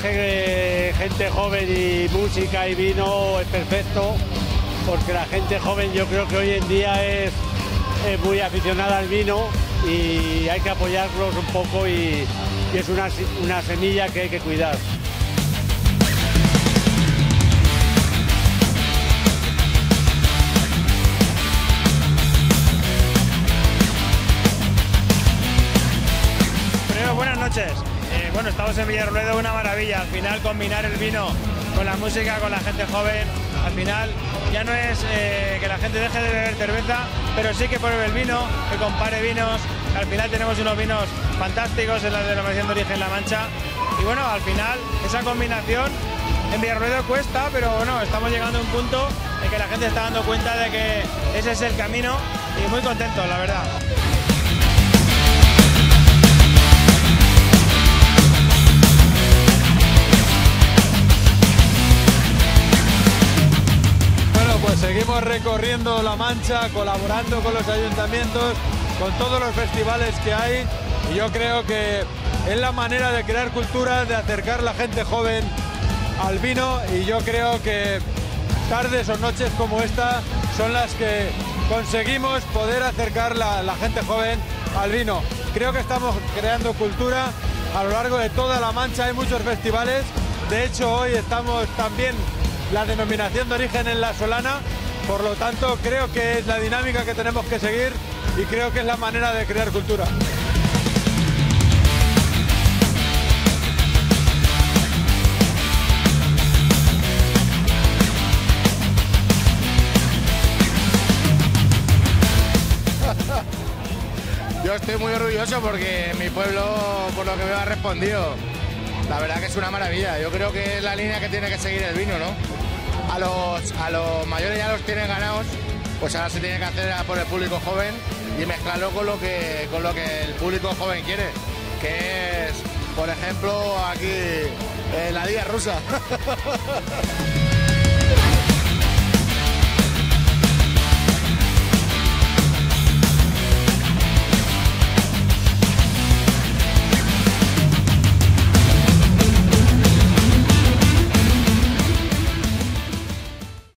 maridaje de gente joven y música y vino es perfecto, porque la gente joven yo creo que hoy en día es muy aficionada al vino y hay que apoyarlos un poco y es una semilla que hay que cuidar. Primero, buenas noches. Bueno, estamos en Villarrobledo, una maravilla. Al final combinar el vino con la música, con la gente joven, al final ya no es que la gente deje de beber cerveza, pero sí que pruebe el vino, que compare vinos. Al final tenemos unos vinos fantásticos en la denominación de origen La Mancha. Y bueno, al final esa combinación en Villarrobledo cuesta, pero bueno, estamos llegando a un punto de que la gente está dando cuenta de que ese es el camino y muy contentos, la verdad. Seguimos recorriendo La Mancha, colaborando con los ayuntamientos, con todos los festivales que hay, y yo creo que es la manera de crear cultura, de acercar la gente joven al vino, y yo creo que tardes o noches como esta son las que conseguimos poder acercar la gente joven al vino. Creo que estamos creando cultura a lo largo de toda La Mancha, hay muchos festivales, de hecho hoy estamos también la denominación de origen en la Solana, por lo tanto creo que es la dinámica que tenemos que seguir y creo que es la manera de crear cultura. Yo estoy muy orgulloso porque mi pueblo, por lo que me ha respondido, la verdad que es una maravilla. Yo creo que es la línea que tiene que seguir el vino, ¿no? A los mayores ya los tienen ganados, pues ahora se tiene que hacer por el público joven y mezclarlo con lo que el público joven quiere, que es, por ejemplo, aquí la Liga Rusa.